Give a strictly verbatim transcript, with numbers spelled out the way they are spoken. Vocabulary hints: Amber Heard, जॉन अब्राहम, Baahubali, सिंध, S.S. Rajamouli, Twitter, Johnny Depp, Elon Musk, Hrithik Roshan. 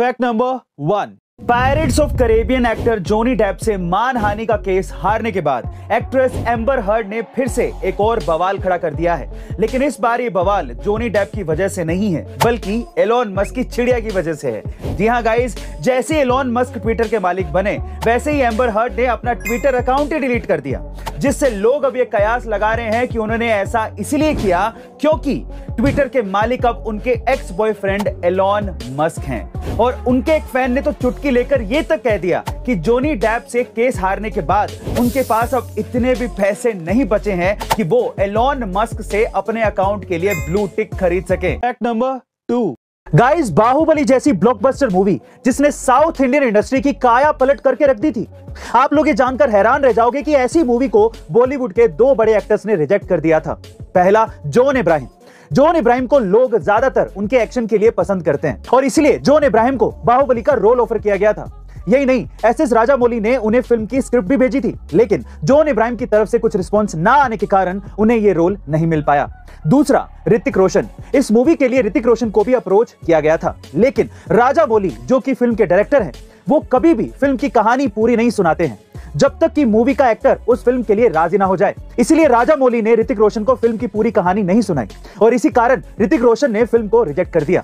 Fact number one, Pirates of Caribbean actor Johnny Depp से मानहानि का केस हारने के बाद एक्ट्रेस एम्बर हर्ड ने फिर से एक और बवाल खड़ा कर दिया है। लेकिन इस बार ये बवाल जॉनी डेप की वजह से नहीं है, बल्कि एलोन मस्क की चिड़िया की वजह से है। जी हाँ गाइस, जैसे एलोन मस्क ट्विटर के मालिक बने, वैसे ही एम्बर हर्ड ने अपना ट्विटर अकाउंट ही डिलीट कर दिया, जिससे लोग अब ये कयास लगा रहे हैं कि उन्होंने ऐसा इसलिए किया क्योंकि ट्विटर के मालिक अब उनके एक्स बॉयफ्रेंड एलोन मस्क हैं। और उनके एक फैन ने तो चुटकी लेकर ये तक कह दिया कि जॉनी डेप से केस हारने के बाद उनके पास अब इतने भी पैसे नहीं बचे हैं कि वो एलोन मस्क से अपने अकाउंट के लिए ब्लू टिक खरीद सके। Fact number two, guys, Baahubali जैसी ब्लॉकबस्टर मूवी जिसने साउथ इंडियन इंडस्ट्री की काया पलट करके रख दी थी, आप लोग ये जानकर हैरान रह जाओगे कि ऐसी मूवी को बॉलीवुड के दो बड़े एक्टर्स ने रिजेक्ट कर दिया था। पहला, जॉन अब्राहम। जॉन अब्राहम को लोग ज्यादातर उनके एक्शन के लिए पसंद करते हैं और इसलिए जॉन अब्राहम को बाहुबली का रोल ऑफर किया गया था। यही नहीं, एस एस राजामौली ने उन्हें फिल्म की स्क्रिप्ट भी भेजी थी, लेकिन जॉन अब्राहम की तरफ से कुछ रिस्पॉन्स ना आने के कारण उन्हें यह रोल नहीं मिल पाया। दूसरा, ऋतिक रोशन। इस मूवी के लिए ऋतिक रोशन को भी अप्रोच किया गया था, लेकिन राजामौली जो कि फिल्म के डायरेक्टर हैं, वो कभी भी फिल्म की कहानी पूरी नहीं सुनाते हैं जब तक कि मूवी का एक्टर उस फिल्म के लिए राजी ना हो जाए। इसलिए राजामौली ने ऋतिक रोशन को फिल्म की पूरी कहानी नहीं सुनाई और इसी कारण ऋतिक रोशन ने फिल्म को रिजेक्ट कर दिया।